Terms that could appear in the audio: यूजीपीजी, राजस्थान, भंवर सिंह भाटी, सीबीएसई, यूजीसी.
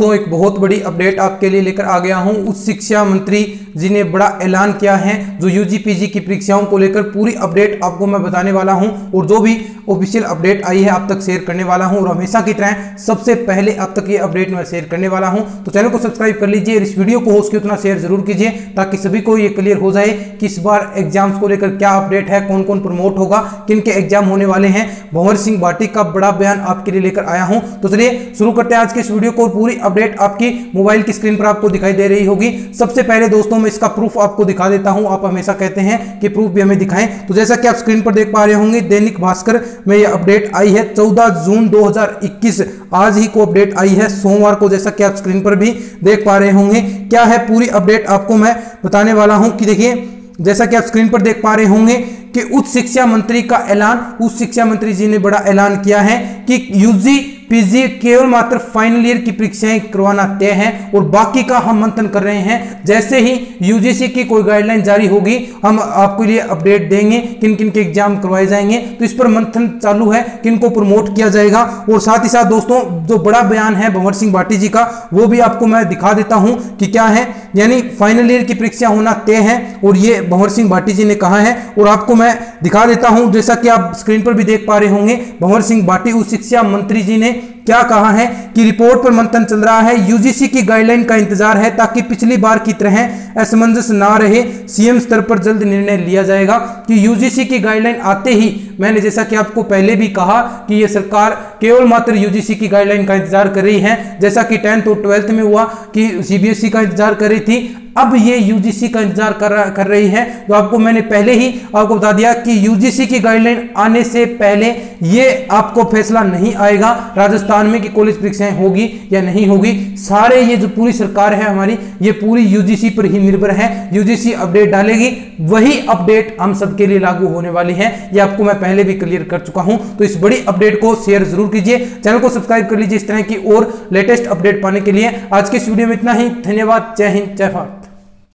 दोस्तों एक बहुत बड़ी अपडेट आपके लिए लेकर आ गया हूं। उस शिक्षा मंत्री जी ने बड़ा ऐलान किया है जो यूजीपीजी की परीक्षाओं को लेकर पूरी अपडेट आपको मैं बताने वाला हूं और जो भी ऑफिशियल अपडेट आई है आप तक शेयर करने वाला हूं और हमेशा की तरह सबसे पहले आप तक ये अपडेट मैं शेयर करने वाला हूं। तो चैनल को सब्सक्राइब कर लीजिए, इस वीडियो को हो सके उतना शेयर जरूर कीजिए ताकि सभी को ये क्लियर हो जाए कि इस बार एग्जाम्स को लेकर क्या अपडेट है, कौन कौन प्रमोट होगा, किन के एग्जाम होने वाले हैं। भंवर सिंह भाटी का बड़ा बयान आपके लिए लेकर आया हूं। तो चलिए शुरू करते हैं आज के इस वीडियो को। पूरी अपडेट आपकी मोबाइल की स्क्रीन पर आपको दिखाई दे रही होगी। सबसे पहले दोस्तों मैं इसका प्रूफ आपको दिखा देता हूं, आप हमेशा कहते हैं कि प्रूफ भी हमें दिखाएं। तो जैसा कि आप स्क्रीन पर देख पा रहे होंगे दैनिक भास्कर में यह अपडेट आई है 14 जून 2021, आज ही को अपडेट आई है सोमवार को, जैसा कि आप स्क्रीन पर भी देख पा रहे होंगे। क्या है पूरी अपडेट आपको मैं बताने वाला हूं कि देखिए जैसा कि आप स्क्रीन पर देख पा रहे होंगे कि उच्च शिक्षा मंत्री का ऐलान, उच्च शिक्षा मंत्री जी ने बड़ा ऐलान किया है कि यूजी पीजी केवल मात्र फाइनल ईयर की परीक्षाएं करवाना तय है और बाकी का हम मंथन कर रहे हैं। जैसे ही यूजीसी की कोई गाइडलाइन जारी होगी हम आपके लिए अपडेट देंगे किन किन के एग्जाम करवाए जाएंगे, तो इस पर मंथन चालू है किन को प्रमोट किया जाएगा। और साथ ही साथ दोस्तों जो बड़ा बयान है भंवर सिंह भाटी जी का वो भी आपको मैं दिखा देता हूँ कि क्या है, यानी फाइनल ईयर की परीक्षा होना तय है और ये भंवर सिंह भाटी जी ने कहा है और आपको मैं दिखा देता हूं। जैसा कि आप स्क्रीन पर भी देख पा रहे होंगे भंवर सिंह भाटी उच्च शिक्षा मंत्री जी ने क्या कहा है कि रिपोर्ट पर मंथन चल रहा है, यूजीसी की गाइडलाइन का इंतजार है ताकि पिछली बार की तरह असमंजस ना रहे। सीएम स्तर पर जल्द निर्णय लिया जाएगा कि यूजीसी की गाइडलाइन आते ही, मैंने जैसा कि आपको पहले भी कहा कि यह सरकार केवल मात्र यूजीसी की गाइडलाइन का इंतजार कर रही है। जैसा कि 10th और 12th में हुआ कि सीबीएसई का इंतजार कर रही थी, अब ये यूजीसी का इंतजार कर रही है। तो आपको मैंने पहले ही आपको बता दिया कि यूजीसी की गाइडलाइन आने से पहले ये आपको फैसला नहीं आएगा राजस्थान में कि कॉलेज परीक्षाएं होगी या नहीं होगी। सारे ये जो पूरी सरकार है हमारी ये पूरी यूजीसी पर ही निर्भर है। यूजीसी अपडेट डालेगी वही अपडेट हम सबके लिए लागू होने वाली है, ये आपको मैं पहले भी क्लियर कर चुका हूं। तो इस बड़ी अपडेट को शेयर जरूर कीजिए, चैनल को सब्सक्राइब कर लीजिए इस तरह की और लेटेस्ट अपडेट पाने के लिए। आज के इस वीडियो में इतना ही, धन्यवाद, जय हिंद, जय भारत।